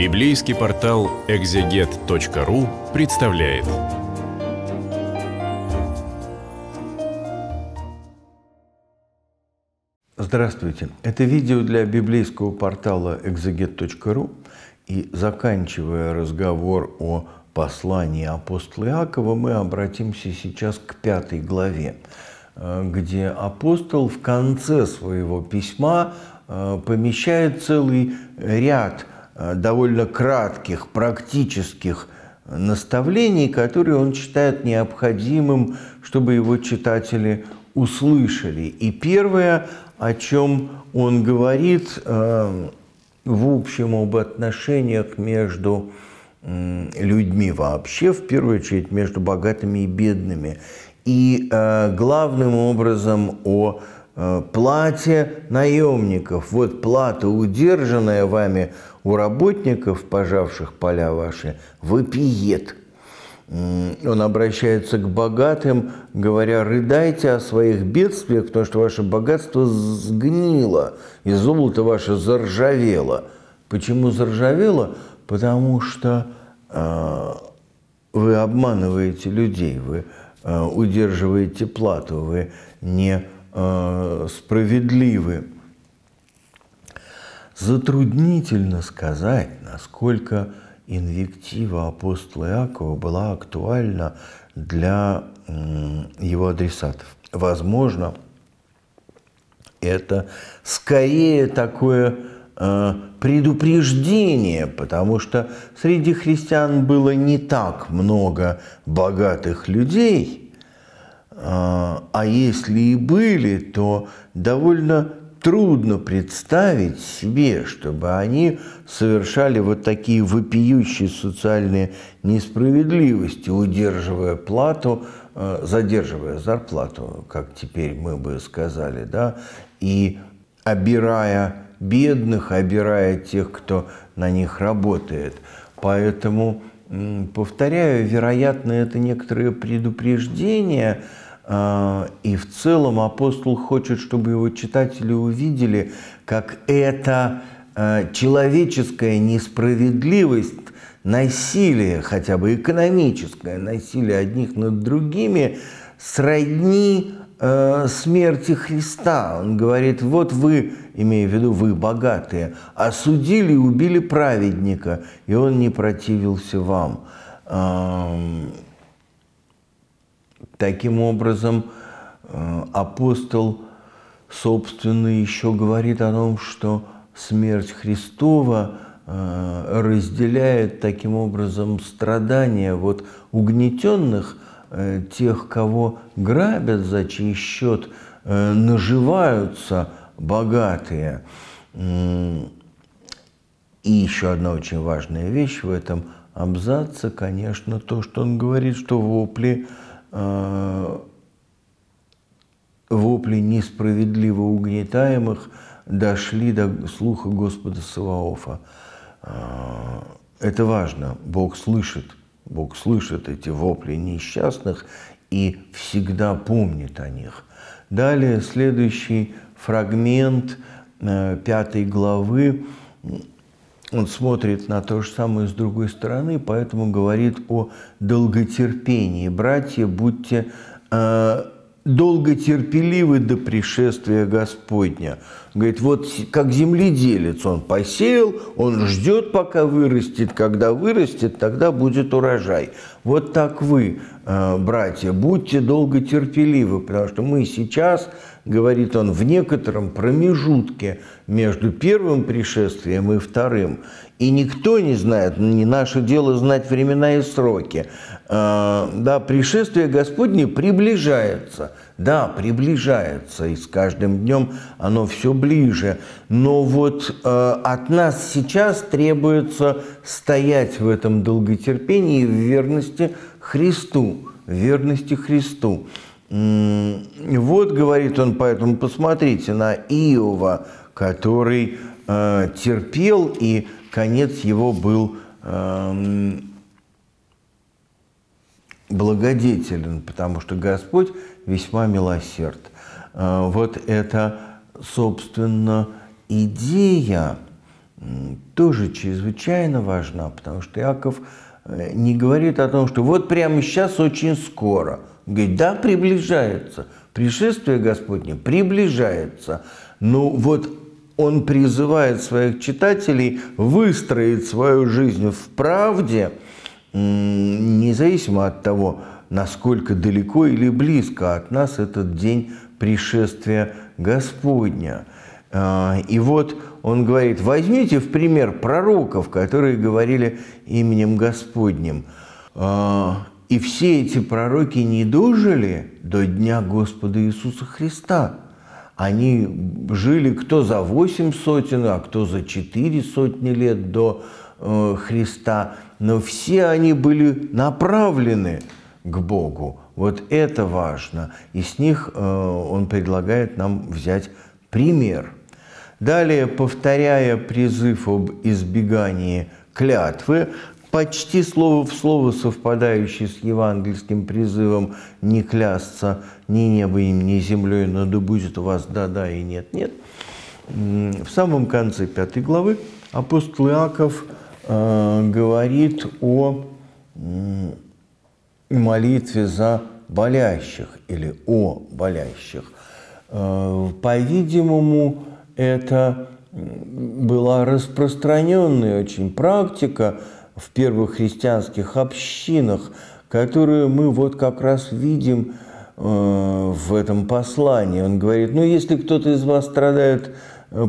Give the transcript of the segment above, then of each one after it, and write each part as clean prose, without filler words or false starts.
Библейский портал exeget.ru представляет. Здравствуйте! Это видео для библейского портала exeget.ru. И заканчивая разговор о послании апостола Иакова, мы обратимся сейчас к 5 главе, где апостол в конце своего письма помещает целый ряд довольно кратких, практических наставлений, которые он считает необходимым, чтобы его читатели услышали. И первое, о чем он говорит в общем об отношениях между людьми вообще, в первую очередь между богатыми и бедными, и главным образом о плате наемников. Вот плата, удержанная вами у работников, пожавших поля ваши, вопиет. Он обращается к богатым, говоря: рыдайте о своих бедствиях, потому что ваше богатство сгнило, и золото ваше заржавело. Почему заржавело? Потому что вы обманываете людей, вы удерживаете плату, вы не справедливы. Затруднительно сказать, насколько инвектива апостола Иакова была актуальна для его адресатов. Возможно, это скорее такое предупреждение, потому что среди христиан было не так много богатых людей, а если и были, то довольно трудно представить себе, чтобы они совершали вот такие вопиющие социальные несправедливости, удерживая плату, задерживая зарплату, как теперь мы бы сказали, да, и обирая бедных, обирая тех, кто на них работает. Поэтому, повторяю, вероятно, это некоторые предупреждения. И в целом апостол хочет, чтобы его читатели увидели, как эта человеческая несправедливость, насилие, хотя бы экономическое насилие одних над другими, сродни смерти Христа. Он говорит: вот вы, имея в виду вы, богатые, осудили и убили праведника, и он не противился вам. Таким образом, апостол, собственно, еще говорит о том, что смерть Христова разделяет таким образом страдания вот угнетенных, тех, кого грабят, за чей счет наживаются богатые. И еще одна очень важная вещь в этом абзаце, конечно, то, что он говорит, что вопли несправедливо угнетаемых дошли до слуха Господа Саваофа. Это важно. Бог слышит эти вопли несчастных и всегда помнит о них. Далее, следующий фрагмент 5 главы. Он смотрит на то же самое с другой стороны, поэтому говорит о долготерпении. «Братья, будьте долготерпеливы до пришествия Господня». Говорит, вот как земледелец, он посеял, он ждет, пока вырастет, когда вырастет, тогда будет урожай. Вот так вы, братья, будьте долготерпеливы, потому что мы сейчас, говорит он, в некотором промежутке между первым пришествием и вторым, и никто не знает, не наше дело знать времена и сроки. Да, пришествие Господне приближается. Да, приближается, и с каждым днем оно все ближе. Но вот от нас сейчас требуется стоять в этом долготерпении, в верности Христу, в верности Христу. Вот, говорит он, поэтому посмотрите на Иова, который терпел, и конец его был благодетелен, потому что Господь весьма милосерд. Вот это, собственно, идея тоже чрезвычайно важна, потому что Иаков не говорит о том, что вот прямо сейчас очень скоро. Он говорит, да, приближается, пришествие Господне приближается, но вот он призывает своих читателей выстроить свою жизнь в правде, независимо от того, насколько далеко или близко от нас этот день пришествия Господня. И вот он говорит, возьмите в пример пророков, которые говорили именем Господним. И все эти пророки не дожили до дня Господа Иисуса Христа. Они жили кто за 8 сотен, а кто за 4 сотни лет до Христа. Но все они были направлены к Богу. Вот это важно. И с них он предлагает нам взять пример. Далее, повторяя призыв об избегании клятвы, почти слово в слово совпадающий с евангельским призывом «не клясться ни небо им, ни землей, но да будет у вас да-да и нет-нет», в самом конце 5 главы апостол Иаков говорит о молитве за болящих или о болящих. По-видимому, это была распространенная очень практика в первых христианских общинах, которую мы вот как раз видим в этом послании. Он говорит, ну если кто-то из вас страдает,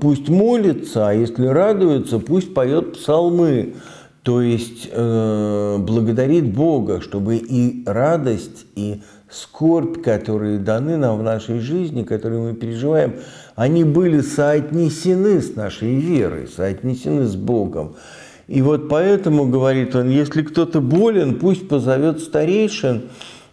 пусть молится, а если радуется, пусть поет псалмы. То есть благодарит Бога, чтобы и радость, и скорбь, которые даны нам в нашей жизни, которые мы переживаем, они были соотнесены с нашей верой, соотнесены с Богом. И вот поэтому, говорит он, если кто-то болен, пусть позовет старейшин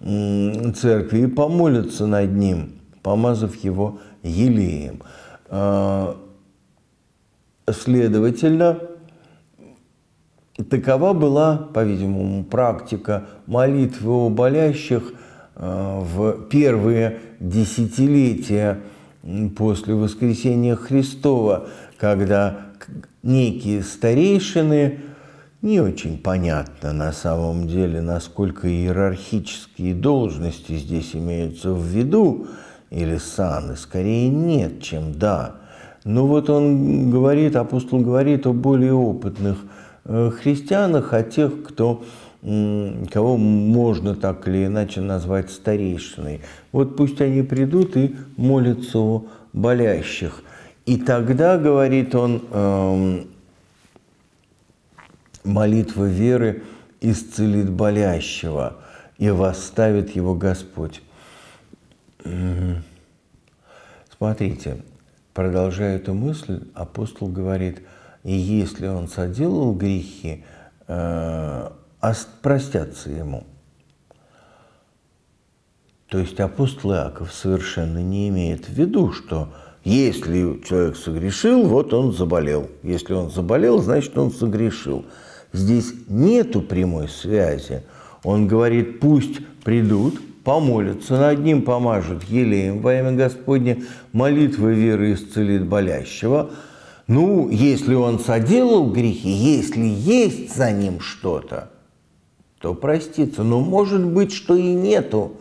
церкви и помолится над ним, помазав его елеем. Следовательно, такова была, по-видимому, практика молитвы о болящих в первые десятилетия после воскресения Христова, когда некие старейшины, не очень понятно на самом деле, насколько иерархические должности здесь имеются в виду, или саны, скорее нет, чем да. Но вот он говорит, апостол говорит о более опытных христианах, о тех, кого можно так или иначе назвать старейшиной. Вот пусть они придут и молятся о болящих. И тогда, говорит он, молитва веры исцелит болящего, и восставит его Господь. Смотрите, продолжая эту мысль, апостол говорит, и если он соделал грехи, простятся ему. То есть апостол Иаков совершенно не имеет в виду, что если человек согрешил, вот он заболел. Если он заболел, значит, он согрешил. Здесь нету прямой связи. Он говорит, пусть придут, помолятся над ним, помажут елеем во имя Господне, молитва веры исцелит болящего. Ну, если он соделал грехи, если есть за ним что-то, то простится. Но может быть, что и нету.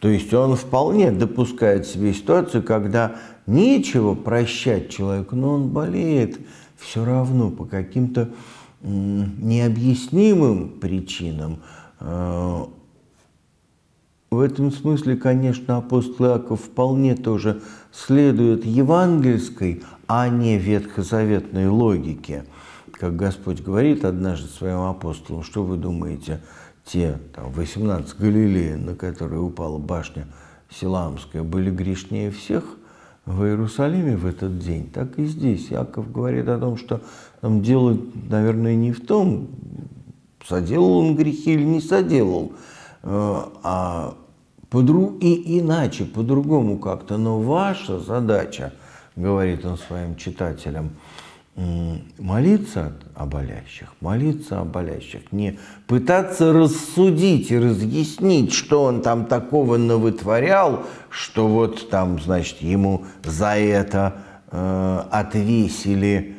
То есть он вполне допускает себе ситуацию, когда нечего прощать человеку, но он болеет все равно по каким-то необъяснимым причинам. В этом смысле, конечно, апостол Иаков вполне тоже следует евангельской, а не ветхозаветной логике. Как Господь говорит однажды своим апостолам, что вы думаете, те там, 18 галилеян, на которые упала башня Силамская, были грешнее всех в Иерусалиме в этот день, так и здесь. Иаков говорит о том, что там дело, наверное, не в том, соделал он грехи или не соделал, а иначе, по-другому как-то. Но ваша задача, говорит он своим читателям, молиться о болящих, не пытаться рассудить и разъяснить, что он там такого навытворял, что вот там, значит, ему за это отвесили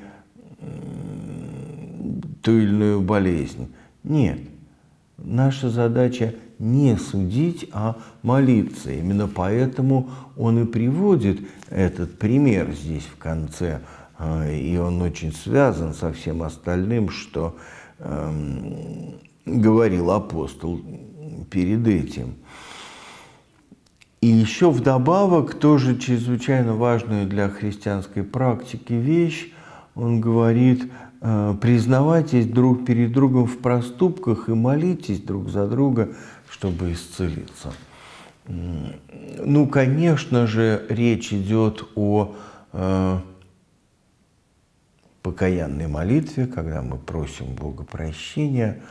ту или иную болезнь. Нет, наша задача не судить, а молиться. Именно поэтому он и приводит этот пример здесь в конце, и он очень связан со всем остальным, что говорил апостол перед этим. И еще вдобавок тоже чрезвычайно важную для христианской практики вещь, он говорит: признавайтесь друг перед другом в проступках и молитесь друг за друга, чтобы исцелиться. Ну, конечно же, речь идет о покаянной молитве, когда мы просим Бога прощения,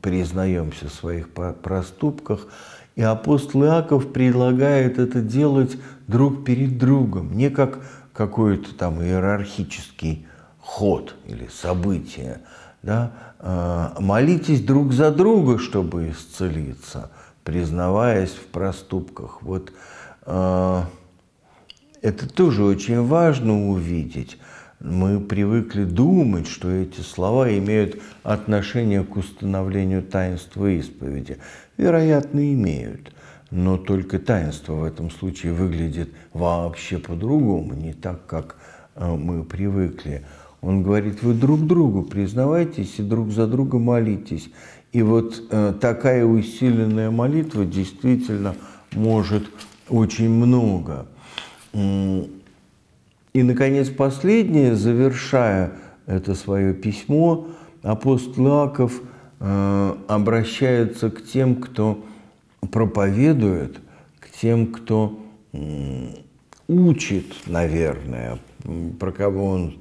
признаемся в своих проступках. И апостол Иаков предлагает это делать друг перед другом, не как какой-то там иерархический ход или событие. Да? Молитесь друг за друга, чтобы исцелиться, признаваясь в проступках. Вот это тоже очень важно увидеть. Мы привыкли думать, что эти слова имеют отношение к установлению таинства исповеди. Вероятно, имеют. Но только таинство в этом случае выглядит вообще по-другому, не так, как мы привыкли. Он говорит: вы друг другу признавайтесь и друг за друга молитесь. И вот такая усиленная молитва действительно может очень много. И, наконец, последнее, завершая это свое письмо, апостол Иаков обращается к тем, кто проповедует, к тем, кто учит, наверное, про кого он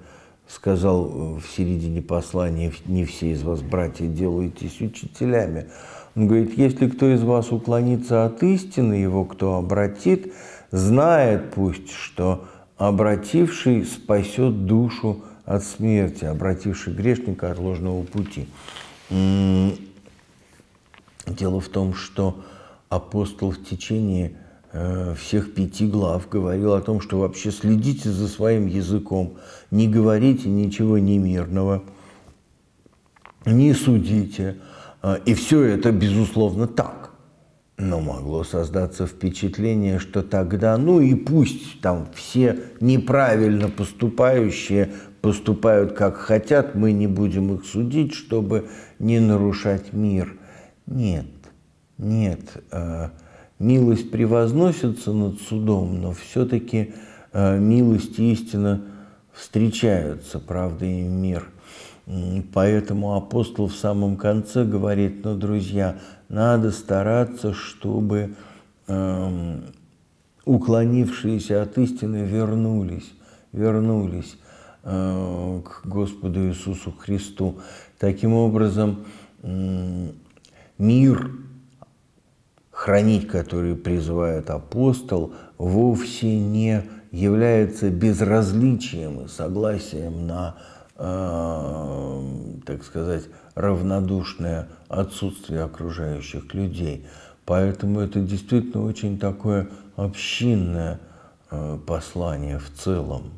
сказал в середине послания: «Не все из вас, братья, делаетесь учителями». Он говорит: «Если кто из вас уклонится от истины, его кто обратит, знает пусть, что обративший спасет душу от смерти, обративший грешника от ложного пути». Дело в том, что апостол в течение всех 5 глав говорил о том, что вообще следите за своим языком, не говорите ничего немирного, не судите. И все это, безусловно, так. Но могло создаться впечатление, что тогда, ну и пусть там все неправильно поступающие поступают как хотят, мы не будем их судить, чтобы не нарушать мир. Нет, нет, милость превозносится над судом, но все-таки милость и истина встречаются, правда и мир. Поэтому апостол в самом конце говорит: ну, друзья, надо стараться, чтобы уклонившиеся от истины вернулись к Господу Иисусу Христу. Таким образом, мир хранить, который призывает апостол, вовсе не является безразличием и согласием на, так сказать, равнодушное отсутствие окружающих людей. Поэтому это действительно очень такое общинное послание в целом.